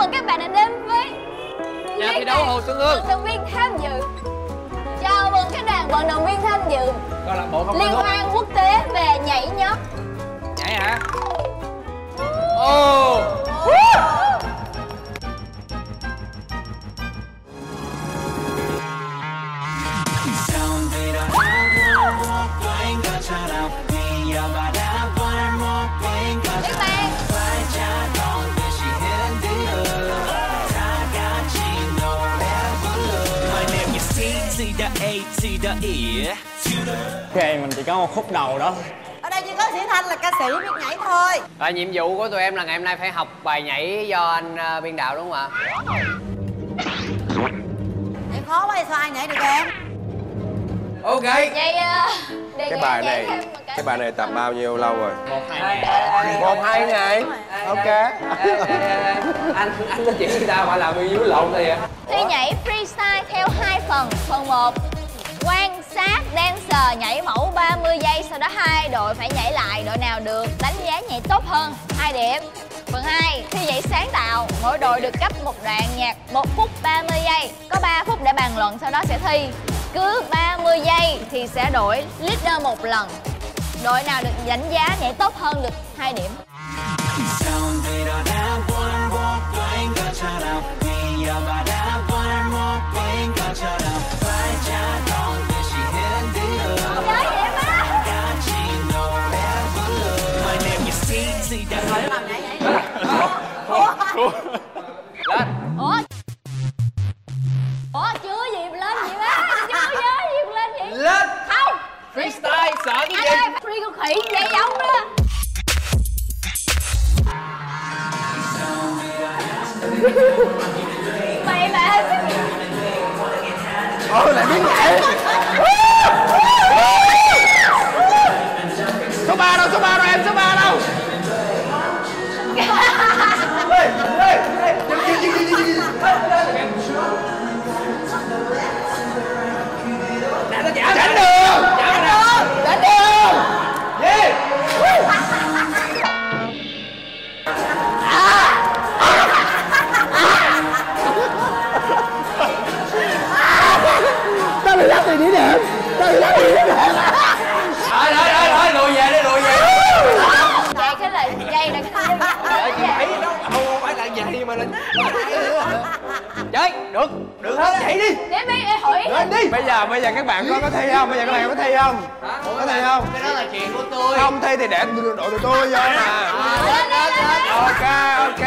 mừng các bạn đã đến với nhà thi đấu Hồ Xuân Hương. Vận động viên tham dự. Chào mừng các đoàn vận động viên tham dự liên hoan quốc tế về nhảy nhót. Nhảy hả? Ồ. Ok, mình chỉ có một khúc đầu đó. Ở đây chỉ có Sĩ Thanh là ca sĩ biết nhảy thôi. Và nhiệm vụ của tụi em là ngày hôm nay phải học bài nhảy do anh biên đạo đúng không ạ? Nhảy khó quá, sao ai nhảy được em? Ok. Vậy, cái bài này tập bao nhiêu lâu rồi? 1-2 ngày. Ok. Anh có chuyện người ta phải làm yêu lộn thôi vậy. Thi nhảy freestyle theo hai phần. Phần 1 quan sát dancer nhảy mẫu 30 giây, sau đó hai đội phải nhảy lại, đội nào được đánh giá nhảy tốt hơn 2 điểm. Phần 2 thi nhảy sáng tạo, mỗi đội được cấp một đoạn nhạc 1 phút 30 giây, có 3 phút để bàn luận, sau đó sẽ thi. Cứ 30 giây thì sẽ đổi leader một lần. Đội nào được đánh giá nhảy tốt hơn được 2 điểm. Ủa chưa gì lên vậy má? Chưa gì lên vậy? Lên! Không! Freestyle sợ cái gì? Anh ơi! Free con khỉ nhảy giống đó! Mày mà! Ôi lại biết nhảy! Số 3 đâu? Số 3 đâu em? Số 3 đâu? Chơi được được hết, vậy đi để mấy hỏi lên đi. Bây giờ các bạn có thi không? Có thi không? Cái đó là chuyện của tôi, không thi thì để đội tôi vô mà. Ok.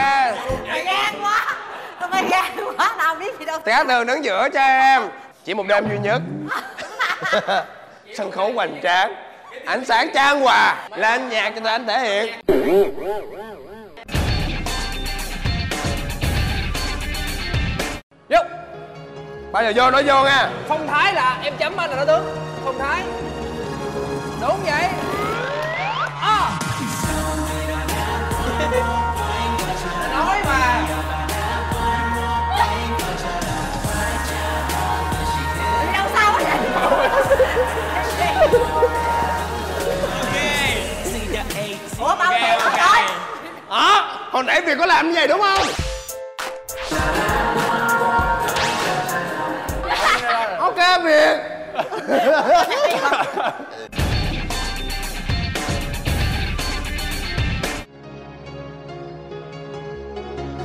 Tôi gan quá nào biết gì đâu. Cát Tường đứng giữa cho em, chỉ một đêm duy nhất. Sân khấu hoành tráng, ánh sáng trang hòa, lên nhạc cho tụi anh thể hiện. Bây giờ vô, nói vô nha. Phong thái là em chấm anh là nó tướng. Phong thái. Đúng vậy. À. Nói mà. Đi đâu sao vậy? Ủa bao tiền không coi? Hả? Hồi nãy việc có làm như vậy đúng không? Việc.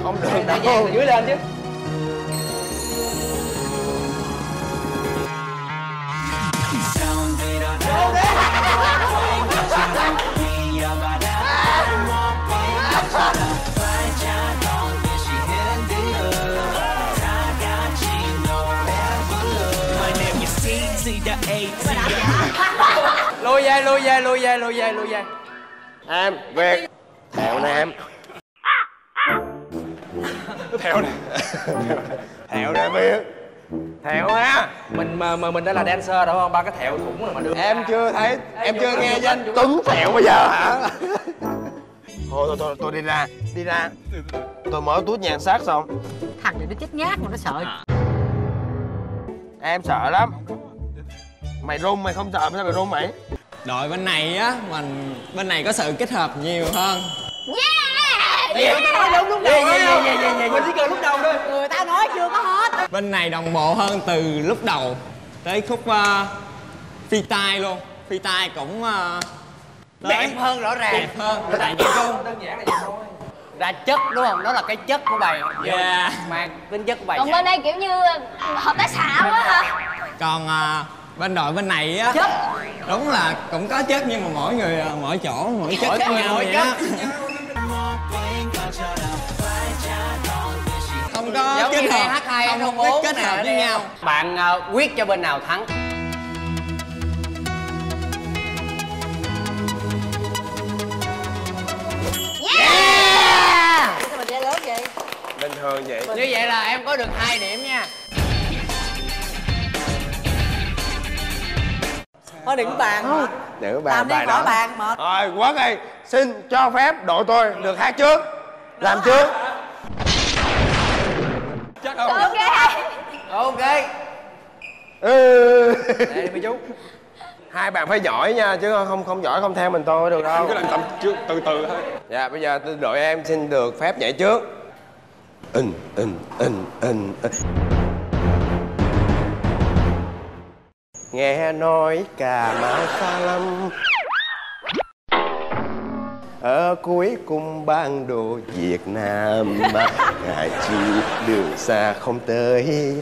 Không được đâu, dưới lên chứ. Lùi về. Em, Việt. Thẹo nè em. Thẹo nè Việt. Thẹo ha. Mình đã là dancer rồi không? Ba cái thẹo thủng rồi mà được. Em chưa thấy, em chưa nghe danh Tuấn Thẹo bây giờ hả? Thôi tôi đi ra. Tôi mở tút nhan sắc xong. Thằng này nó chết nhát mà nó sợ. Em sợ lắm. Mày run mày không sợ, sao mày run mày? Đội bên này á, bên này có sự kết hợp nhiều hơn. Yeah! Mình chỉ cần lúc đầu thôi. Người ta nói chưa có hết. Bên này đồng bộ hơn từ lúc đầu tới khúc phi tai luôn. Phi tai cũng đẹp hơn rõ ràng. Đẹp hơn. Tại vậy thôi. Đơn giản là vậy thôi. Ra chất đúng không? Đó là cái chất của bài. Dạ. Mà tính chất của bài. Còn bên đây kiểu như hợp tác xã quá hả? Còn bên đội bên này á, chất đúng là cũng có chất nhưng mà mỗi người mỗi chỗ mỗi chất khác nhau vậy á. Không có kết hợp, không có kết hợp với nhau. Bạn quyết cho bên nào thắng. Yeah! Sao mình chơi lớn vậy? Bình thường vậy. Như vậy là em có được 2 điểm nha. Có điểm bàn. Nữ bàn bài đó. Rồi Quốc ơi, xin cho phép đội tôi được hát trước. Làm trước. Chắc không. Ok. Ok. Đây mấy chú. Hai bạn phải giỏi nha, chứ không giỏi không theo mình tôi được đâu. Cứ làm tập trước từ từ thôi. Dạ bây giờ đội em xin được phép nhảy trước. Nghe nói Cà Mau xa lắm, ở cuối cùng bản đồ Việt Nam mà ngại chi đường xa không tới,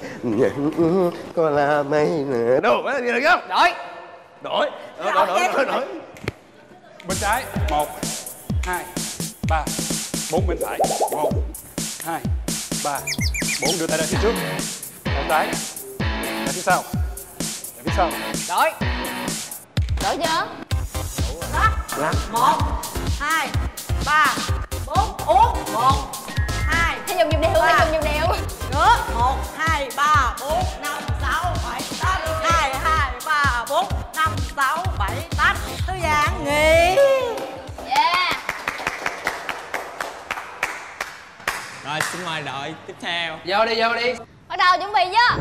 có là mấy nữa đâu. Đi được không? Đổi bên trái 1 2 3 4, bên phải 1 2 3 4, đưa tay ra phía trước, bên trái ra phía sau. Sao? Đổi chưa? Đó. 1 2 3 4 uống. 1 2. Thế dùng điệu đi, dùng điệu. Nữa. 1 2 3 4 5 6 7 8. 2 2 3 4 5 6 7 8. Thư giãn nghỉ. Yeah. Rồi xin mời đội tiếp theo. Vô đi, vô đi. Bắt đầu chuẩn bị chứ.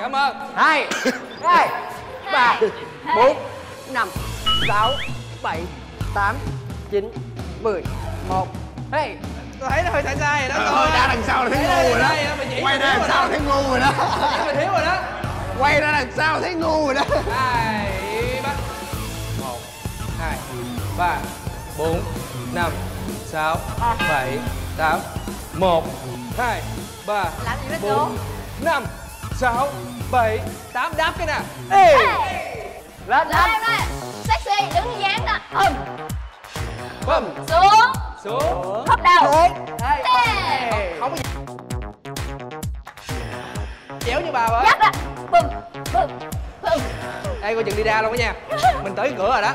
Cảm ơn. 2 2 3 4 5 6 7 8 9 10 11. Hey, tôi thấy nó hơi sai sai rồi đó. Thôi ra đằng sau là thấy ngu rồi đó. Quay ra đằng sau thấy ngu rồi đó. Thiếu rồi đó. Quay ra đằng sau thấy ngu rồi đó. 1 2 3 4 5 6 7 8. 1 2 3 4 5 6 7 8. Đáp cái nè. Ê, lên đây sexy, đứng dáng đó. Bum xuống xuống, hấp đầu đây. Không chéo như bà vậy. Dắt đó. Bum bum bum. Đây coi chừng đi ra luôn đó nha. Mình tới cửa rồi đó.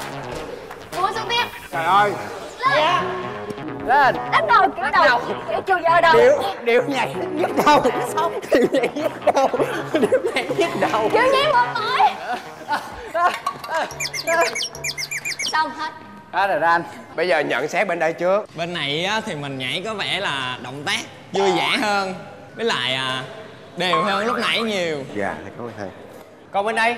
Cúi xuống tiếp. Trời ơi. Lên đánh đầu, kiểu đầu kiểu chưa giờ đầu. Điệu nhảy nhức đầu. Xong điệu nhảy nhức đầu. Điệu nhảy nhức đầu. Điệu nhảy một mỏi. Xong hết. Đó rồi đó anh. Bây giờ nhận xét bên đây trước. Bên này á, thì mình nhảy có vẻ là động tác vui vẻ hơn, với lại đều hơn lúc nãy nhiều. Dạ có hay. Còn bên đây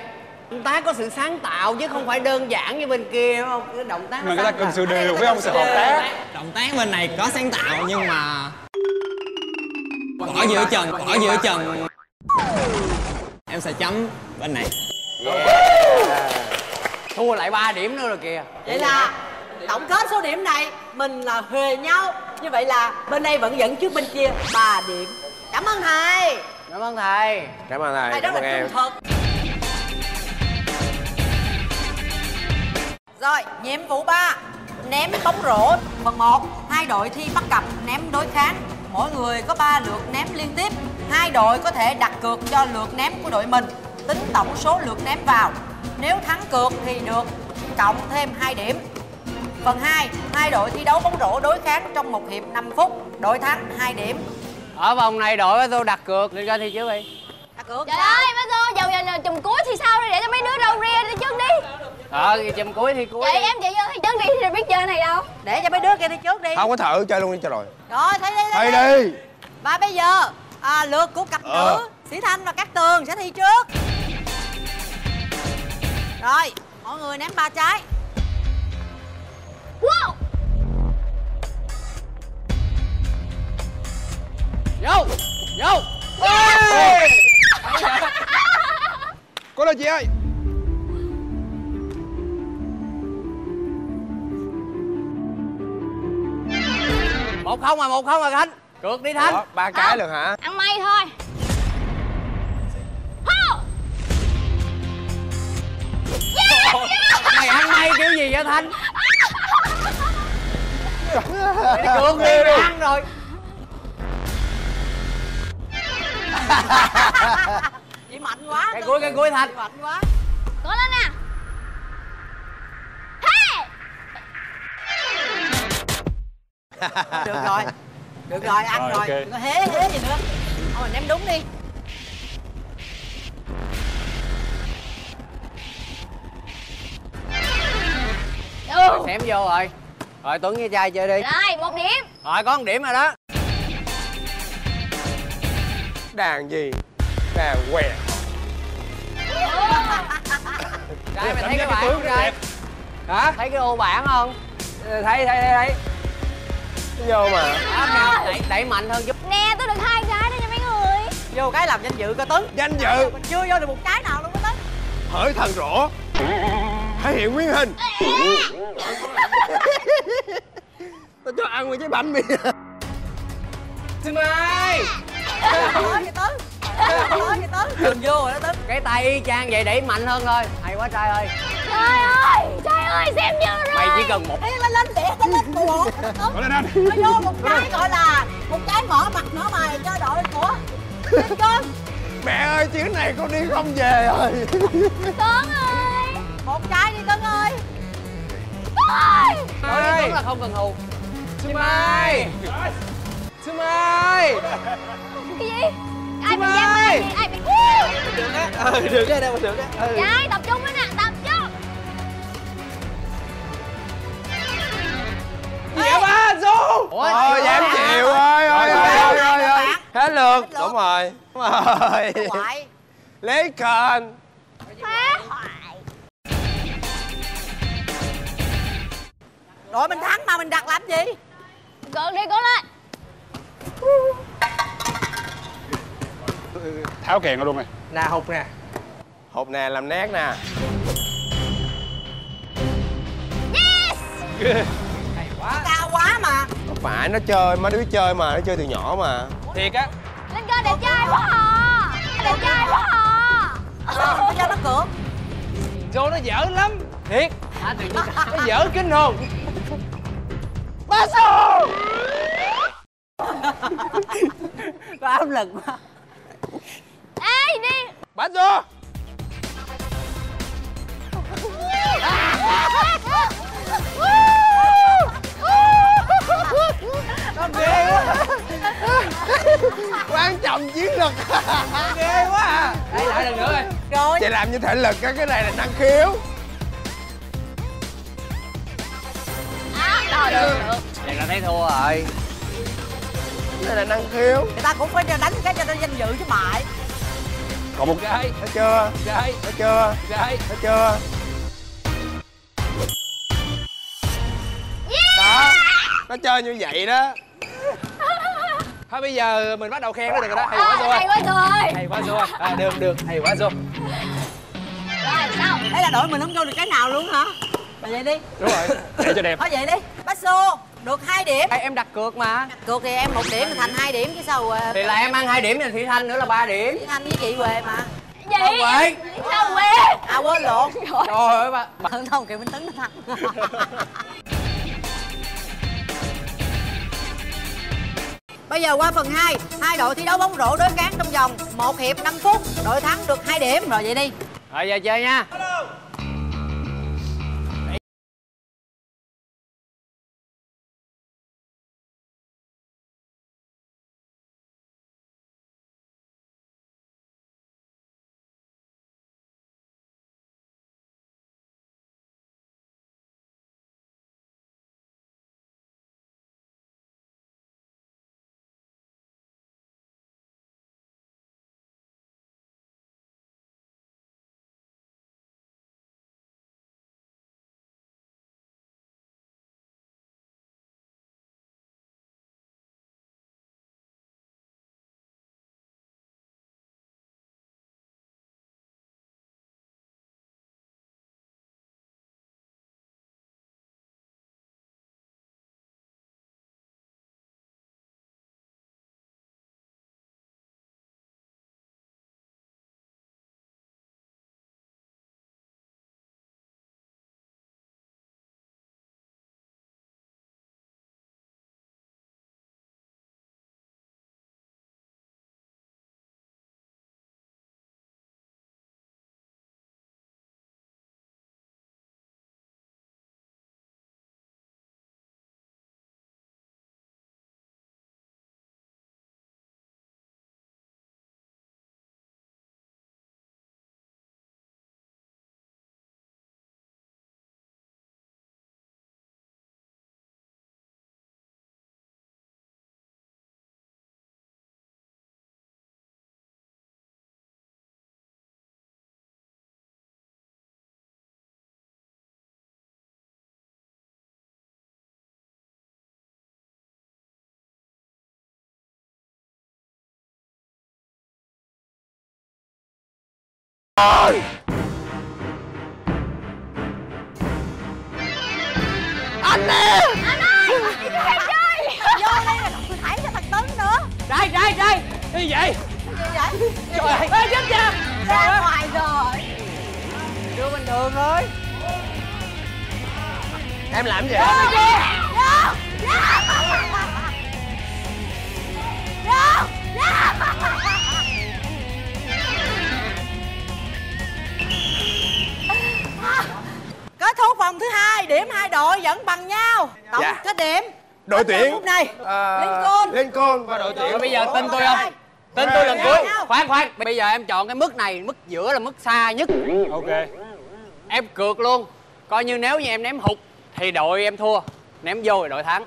động tác có sự sáng tạo chứ không phải đơn giản như bên kia đúng không? Cái động tác mà người ta cần sự đều với ông sự hợp tác. Động tác bên này có sáng tạo nhưng mà bỏ giữa chừng, bỏ giữa chừng. Em sẽ chấm bên này. Thua lại 3 điểm nữa rồi kìa. Vậy là tổng kết số điểm này mình là huề nhau. Như vậy là bên đây vẫn dẫn trước bên kia 3 điểm. Cảm ơn thầy. Cảm ơn thầy. Cảm ơn thầy. Thầy rất là trung thực. Rồi, nhiệm vụ 3 ném bóng rổ. Phần 1, hai đội thi bắt cặp ném đối kháng. Mỗi người có 3 lượt ném liên tiếp. Hai đội có thể đặt cược cho lượt ném của đội mình, tính tổng số lượt ném vào. Nếu thắng cược thì được cộng thêm 2 điểm. Phần 2, hai đội thi đấu bóng rổ đối kháng trong một hiệp 5 phút. Đội thắng 2 điểm. Ở vòng này đội tôi đặt cược lên cho thi trước đi. Đặt cược. Trời ơi, má tôi dầu giờ chùm cuối thì sao đi, để cho mấy đứa đâu ria đi trước đi. Chùm cuối thì cuối. Vậy đi. Em chị vô thi trước đi thì biết chơi này đâu. Để cho mấy đứa kia đi trước đi. Không có thử chơi luôn đi cho rồi. Rồi thấy đi. Và bây giờ lượt của cặp nữ Sĩ Thanh và Cát Tường sẽ thi trước. Rồi, mọi người ném 3 trái. Vô! Vô! Ê! Cố lên chị ơi! Một không à Khánh. Cược đi Thanh. Ba cái à, được hả? Ăn may thôi. Yeah, yeah. Mày ăn may kiểu gì vậy Thanh? Mày cược đi, mày ăn rồi. Chị mạnh quá. Cái cuối Thanh. Chị mạnh quá. Cố lên nè. Được rồi, ăn rồi, okay. Đừng có hế hế gì nữa. Thôi ném đúng đi. Ném vô rồi. Rồi Tuấn với trai chơi đi. Rồi, một điểm. Rồi, có 1 điểm rồi đó. Đàn gì? Đàn què. Trai, mày thấy cái bảng không trai? Hả? Thấy cái ô bảng không? Thấy vô mà đẩy mạnh hơn giúp nè, tôi được 2 cái đó nha mấy người. Vô cái làm danh dự coi Tuấn. Danh dự mình chưa vô được một cái nào luôn đó Tuấn. Hỡi thần rỗ thể hiện nguyên hình. Tôi cho ăn với trái bánh đi. Xin mời. Nói Tuấn, nói Tuấn. Đừng vô rồi đó Tuấn. Cái tay y chang vậy, đẩy mạnh hơn thôi. Hay quá trai ơi. Trời ơi, xem như rồi. Mày chỉ cần một. Đi lên lên để cái lên một. Nó vô một cái gọi là một cái mở mặt nó mày cho đội của Lincoln. Mẹ ơi, chuyến này con đi không về rồi. Tuấn ơi, một cái đi Tuấn ơi. Nói với Tuấn là không cần hù. Xin mời. Xin mời. Cái gì? Ai bị giam ai? Ai bị? Được á, được á, đâu mà được á. Trai tập trung lên nè. Dạ ba Su. Ôi dạ em chịu ơi. Ôi hết lượt. Đúng rồi. Đúng rồi. Lấy Lincoln. Đội mình thắng mà mình đặt làm gì? Cược đi, cố lên. Tháo kèn ra luôn này. Nè hụt nè. Hụt nè, làm nét nè. Yes. Cao quá mà. Không phải, nó chơi, mấy đứa chơi mà, nó chơi từ nhỏ mà. Thiệt á. Lincoln đẹp trai quá hò. Đẹp trai quá hò. Nó cho nó cược. Vô nó dở lắm. Thiệt. Nó dở kinh hồn. Ba Su. Có áp lực quá. Ê đi. Ba Su. Ghê quá. Quan trọng chiến lực. Ghê quá à. Đây lại lần nữa rồi. Chị làm như thể lực á, cái này là năng khiếu. À, rồi được. Vậy là thấy thua rồi. Đây là năng khiếu. Người ta cũng phải đánh cái cho nó danh dự chứ mại. Còn một cái. Thấy chưa? Thấy chưa? Thấy chưa? Đó. Nó chơi như vậy đó. Thôi bây giờ mình bắt đầu khen nó được rồi đó. Hay quá rồi. Hay quá rồi. Hay quá rồi. À, được được. Hay quá rồi. Rồi sao? Đấy là đội mình không vô được cái nào luôn hả? Mà vậy đi. Đúng rồi. Để cho đẹp. Thôi vậy đi. Baggio được 2 điểm. Ê, em đặt cược mà. Cược thì em 1 điểm thì Thành 2 điểm chứ sao? Thì là em ăn 2 điểm thì Sĩ Thanh nữa là 3 điểm. Sĩ Thanh với chị Huệ mà. Gì? Huệ. Sao Huệ? À quên lộn. Trời ơi bà. Bạn không Kiều Minh Tuấn nó thắng. Bây giờ qua phần 2, 2 đội thi đấu bóng rổ đối kháng trong vòng 1 hiệp 5 phút, đội thắng được 2 điểm rồi vậy đi. Rồi giờ chơi nha. Anh ơi! Anh ơi! Đi chơi chơi! Vô đây là tôi thải cho thằng Tuấn nữa! Rồi! Đi vậy! Gì vậy? Trời ơi! Ê! Chết chưa? Ra ngoài rồi! Đưa bên đường thôi! Em làm gì vậy? Đưa bên kia! Vô! Kết thúc vòng thứ hai, điểm hai đội vẫn bằng nhau. Tổng kết điểm đội tuyển lúc này Lincoln và đội tuyển. Bây giờ tin tôi không? Tin tôi lần cuối. Khoan, bây giờ em chọn cái mức này, mức giữa là mức xa nhất. Ok, em cược luôn, coi như nếu như em ném hụt thì đội em thua, ném vô thì đội thắng.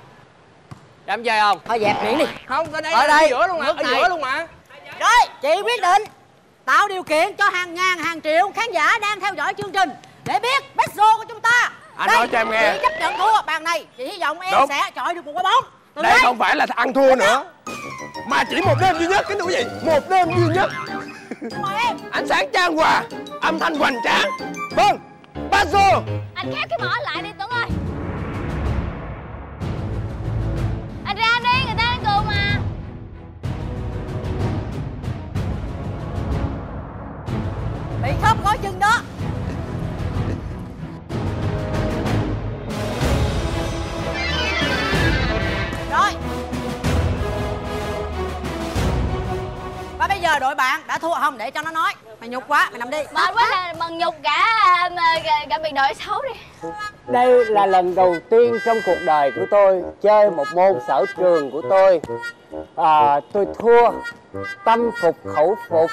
Đám chơi không? Thôi dẹp biển đi. Không, ở đây ở giữa luôn mà, ở giữa luôn mà. Rồi, chị quyết định tạo điều kiện cho hàng ngàn hàng triệu khán giả đang theo dõi chương trình để biết Baggio của chúng ta. Anh nói cho em nghe, chị chấp nhận thua bàn này, chị hy vọng em sẽ chọi được một quả bóng. Đây không phải là ăn thua nữa, mà chỉ một đêm duy nhất. Cái gì? Một đêm duy nhất. Ánh sáng trang hòa, âm thanh hoành tráng. Vâng, Baggio. Anh khép cái mỏ lại đi Tuấn ơi. Anh ra đi, người ta đang cười mà. Bị khớp gói chân đó. Và bây giờ đội bạn đã thua không? Để cho nó nói. Mày nhục quá, mày nằm đi. Mệt quá là bằng nhục cả biệt đội xấu đi. Đây là lần đầu tiên trong cuộc đời của tôi chơi một môn sở trường của tôi. Tôi thua tâm phục khẩu phục.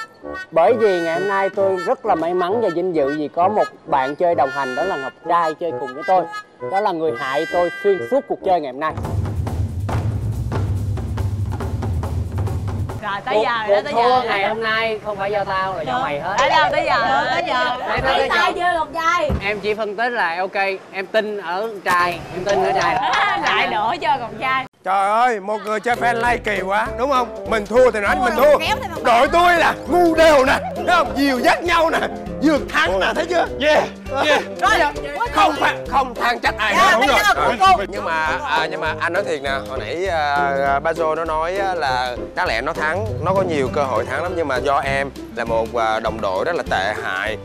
Bởi vì ngày hôm nay tôi rất là may mắn và vinh dự vì có một bạn chơi đồng hành, đó là Ngọc Trai chơi cùng với tôi. Đó là người hại tôi xuyên suốt cuộc chơi ngày hôm nay. Rồi tới giờ ngày hôm nay không phải do tao là do mày hết. Tới giờ em chỉ phân tích là ok, em tin ở Trai, lại đổ cho Ngọc Trai. Trời ơi, một người chơi fan like kỳ quá, đúng không? Mình thua thì nói mình thua. Đội tôi là ngu đều nè, đúng không? Dìu dắt nhau nè, dược thắng nè, thấy chưa? Yeah. Không than trách ai nữa, đúng rồi. Nhưng mà anh nói thiệt nè, hồi nãy Baggio nó nói là đáng lẽ nó thắng, nó có nhiều cơ hội thắng lắm, nhưng mà do em là một đồng đội rất là tệ hại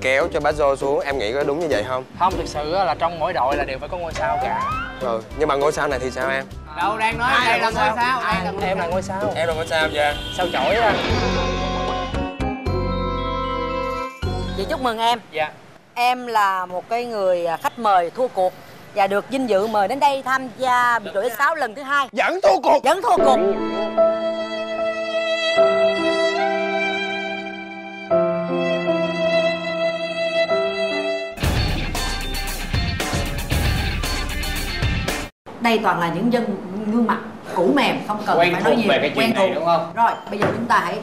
kéo cho Baggio xuống. Em nghĩ có đúng như vậy không? Không, thực sự là trong mỗi đội là đều phải có ngôi sao cả. Ừ, nhưng mà ngôi sao này thì sao em? Đâu, đang nói ai là ngôi sao? Em là ngôi sao. Em là ngôi sao vậy? Sao chổi ra? Chị chúc mừng em. Dạ. Em là một cái người khách mời thua cuộc và được vinh dự mời đến đây tham gia biệt đội X6 lần thứ hai. Vẫn thua cuộc. Đây toàn là những gương mặt cũ mềm, không cần phải nói nhiều, quen thuộc, đúng không? Rồi, bây giờ chúng ta hãy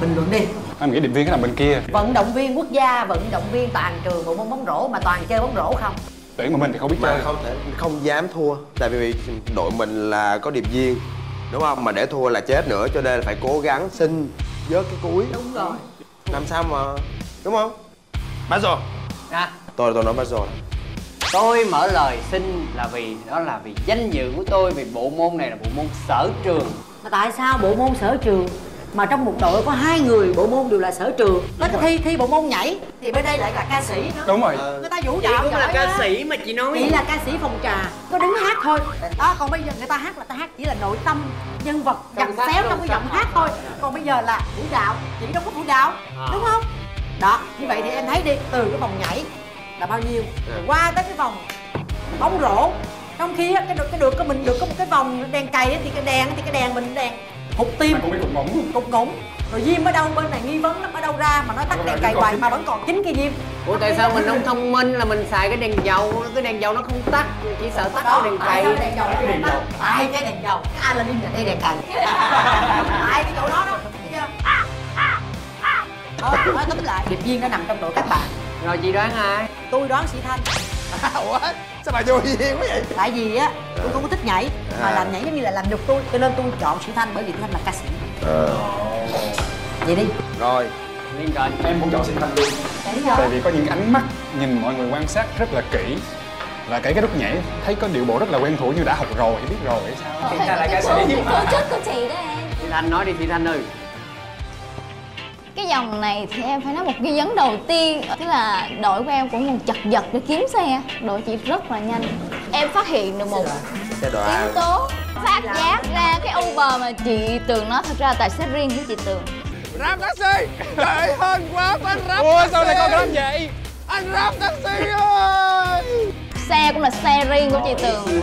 bình luận đi. Em nghĩ điệp viên cái nằm bên kia. Vận động viên quốc gia, vận động viên toàn trường bộ môn bóng rổ mà toàn chơi bóng rổ không? Tuyển mà mình thì không biết chơi. Không dám thua, tại vì đội mình là có điệp viên, đúng không? Mà để thua là chết nữa, cho nên là phải cố gắng xin vớt cái cuối. Đúng rồi. Làm sao mà, đúng không? Baggio. À. Tôi nói Baggio. Tôi mở lời xin là vì đó là vì danh dự của tôi, vì bộ môn này là bộ môn sở trường. Mà tại sao bộ môn sở trường mà trong một đội có hai người bộ môn đều là sở trường? Đến thi bộ môn nhảy thì bên đây lại là ca sĩ nữa. Đúng rồi. Người ta vũ đạo là ca sĩ mà chị nói. Chị là ca sĩ phòng trà, có đứng hát thôi. Đó, còn bây giờ người ta hát là ta hát chỉ là nội tâm nhân vật chặt xéo trong cái giọng hát thôi. Còn bây giờ là vũ đạo, chỉ đâu có vũ đạo, đúng không? Đó, như vậy thì em thấy đi, từ cái vòng nhảy là bao nhiêu qua tới cái vòng bóng rổ, trong khi cái được mình được có một cái vòng đèn cày ấy, thì cái đèn mình đèn hụt tim cục ngủng rồi diêm ở đâu, bên này nghi vấn lắm, ở đâu ra mà nó tắt đèn cày hoài mà vẫn còn chính cái diêm. Ủa tại sao mình không thông minh là mình xài cái đèn dầu? Cái đèn dầu nó không tắt, chỉ sợ tắt cái đèn cày. Cái đèn dầu cái Aladdin là đèn cày tại cái chỗ đó đó, thấy chưa? Nói tóm lại điệp viên đã nằm trong đội các bạn. Rồi chị đoán ai? Tôi đoán Sĩ Thanh. Ủa? Sao bà vô duyên quá vậy? Tại vì á, tôi không có thích nhảy, mà làm nhảy giống như là làm nhục tôi, cho nên tôi chọn Sĩ Thanh, bởi vì Thanh là ca sĩ. Vậy đi. Rồi, Lincoln. Em cũng chọn Sĩ Thanh luôn. Tại vì có những ánh mắt nhìn mọi người quan sát rất là kỹ. Và cái lúc nhảy thấy có điệu bộ rất là quen thuộc như đã học rồi, biết rồi hay sao. Thì ra là cái tố chất của chị đó em. Sĩ Thanh nói đi Sĩ Thanh ơi. Cái dòng này thì em phải nói một nghi vấn đầu tiên. Tức là đội của em cũng chật vật để kiếm xe. Đội chị rất là nhanh. Em phát hiện được một yếu tố phát giác ra cái Uber mà chị Tường nói. Thật ra là tài xế riêng của chị Tường. Rap taxi! Trời ơi, hên quá anh rap taxi! Ủa sao lại còn rap vậy? Anh rap taxi ơi! Xe cũng là xe riêng của chị Tường.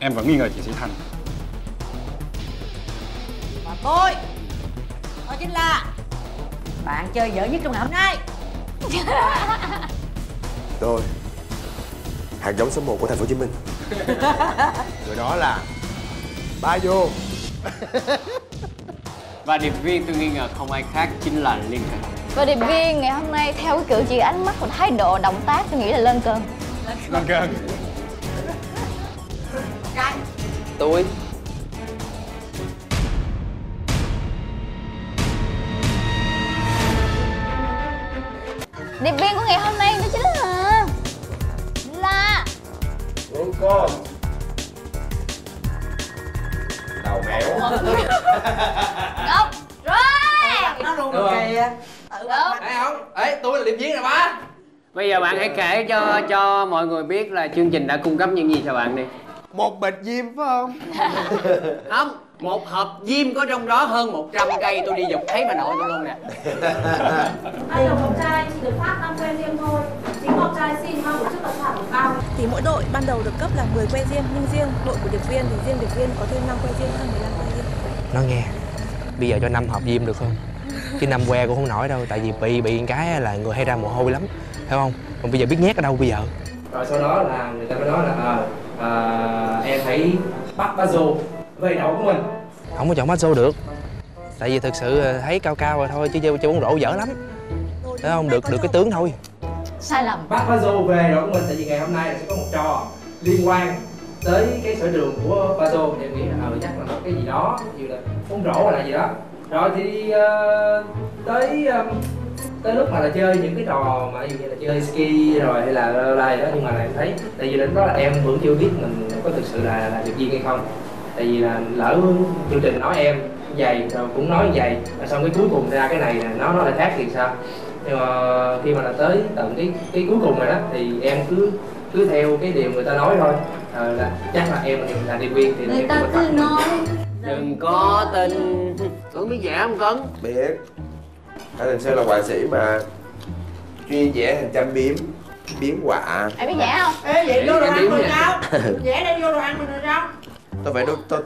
Em vẫn nghi ngờ chị Sĩ Thanh. Và tôi, chính là bạn chơi dở nhất trong ngày hôm nay. Tôi, hạt giống số 1 của thành phố Hồ Chí Minh. Người đó là Baggio. Và điệp viên tôi nghi ngờ không ai khác chính là Lincoln. Và điệp viên ngày hôm nay theo cái kiểu chị ánh mắt và thái độ động tác tôi nghĩ là lên cơn. Lên cơn. Tôi điệp viên của ngày hôm nay đó chính là Lincoln. Đầu mẹo Ngọc Trai. Nó luôn kìa. Tự thấy không? Ấy, tôi là điệp viên rồi ba. Bây giờ bạn hãy kể cho mọi người biết là chương trình đã cung cấp những gì cho bạn đi. Một bịch diêm phải không? Không, một hộp diêm có trong đó hơn 100 cây. Tôi đi dọc thấy bà nội tôi luôn nè. Anh đồng Ngọc Trai chỉ được phát 5 que diêm thôi. Chính Ngọc Trai xin hoa một chút tập thả một bao. Thì mỗi đội ban đầu được cấp là 10 que diêm. Nhưng riêng đội của điệp viên thì riêng điệp viên có thêm 5 que diêm, hơn 15 que diêm. Nói nghe, bây giờ cho 5 hộp diêm được không? Chứ 5 que cũng không nổi đâu. Tại vì bị cái là người hay ra mồ hôi lắm. Hiểu không? Còn bây giờ biết nhét ở đâu bây giờ? Rồi sau đó là người ta mới nói là em hãy bắt Baggio về đầu của mình. Không có chọn Baggio được. Tại vì thực sự thấy cao cao rồi thôi chứ chơi bóng rổ dở lắm. Thấy không? Được cái tướng thôi. Sai lầm. Bắt Baggio về đầu của mình tại vì ngày hôm nay là sẽ có một trò liên quan tới cái sở trường của Baggio thì em nghĩ là chắc là nó cái gì đó như là phong rổ hay là gì đó. Rồi thì tới lúc mà là chơi những cái trò mà như là chơi ski rồi hay là lay đó, nhưng mà là em thấy tại vì đến đó là em vẫn chưa biết mình có thực sự là điệp viên hay không, tại vì là lỡ chương trình nói em vậy rồi cũng nói vậy và xong cái cuối cùng ra cái này là nó lại khác thì sao. Nhưng mà khi mà là tới tận cái cuối cùng rồi đó thì em cứ theo cái điều người ta nói thôi, là chắc là em là điệp viên thì người ta cứ nói đừng có tin. Cấn biết vẽ không Cấn? Biết. Anh Thành Sơn là họa sĩ mà chuyên vẽ hình trăm biếm họa. Em biết vẽ không? Ê vậy vô đồ ăn mình sao? Vẽ đem vô đồ ăn mình rồi sao?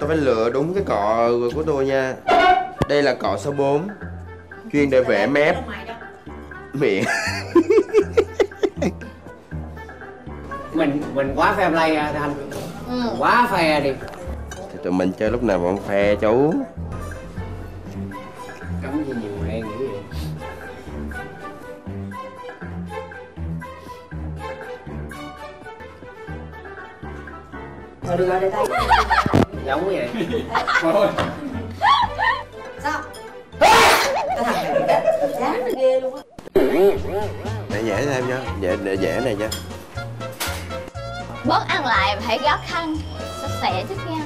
Tôi phải lựa đúng cái cọ của tôi nha. Đây là cọ số 4, chuyên để vẽ mép, miệng. Mình quá fair play Thanh. Quá fair đi. Thì tụi mình chơi lúc nào mà không fair chú. Cấm gì nhiều em nghĩ vậy. Thôi được rồi, để tay. Giống vậy. Thôi. Sao? Cái thằng này chán ghê luôn á. Để vẽ thêm nha, để vẽ này nha. Bớt ăn lại phải gấp khăn, sạch sẽ chút nha.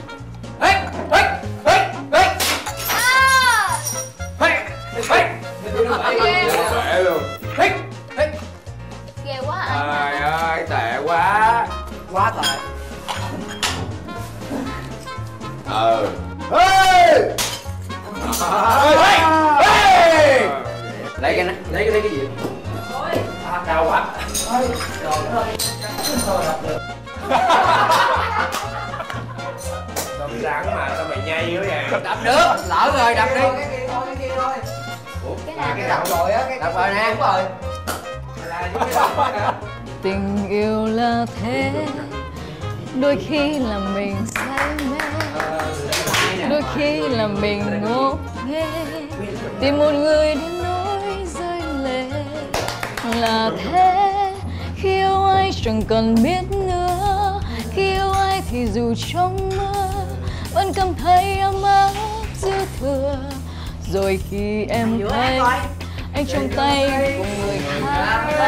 Tệ luôn. Ghê quá anh. Trời ơi, tệ quá. Quá tệ. Ờ. Lấy cái gì? Thôi. Đau quá. Thôi. Trời ơi. Thôi đập được. Đâm rắn mà sao mày nhây quá vậy? Đập được. Lỡ rồi, đập đi. Cái kia thôi. Cái đập rồi á, cái đập rồi nè. Đúng rồi. Tình yêu là thế, đôi khi là mình say mê, đôi khi là mình ngốc nghê, tìm một người đến nỗi rơi lệ là thế. Khi yêu ai chẳng cần biết nữa, khi yêu ai thì dù trong mưa vẫn cảm thấy ấm áp dư thừa. Rồi khi em thấy anh trong tay của người khác,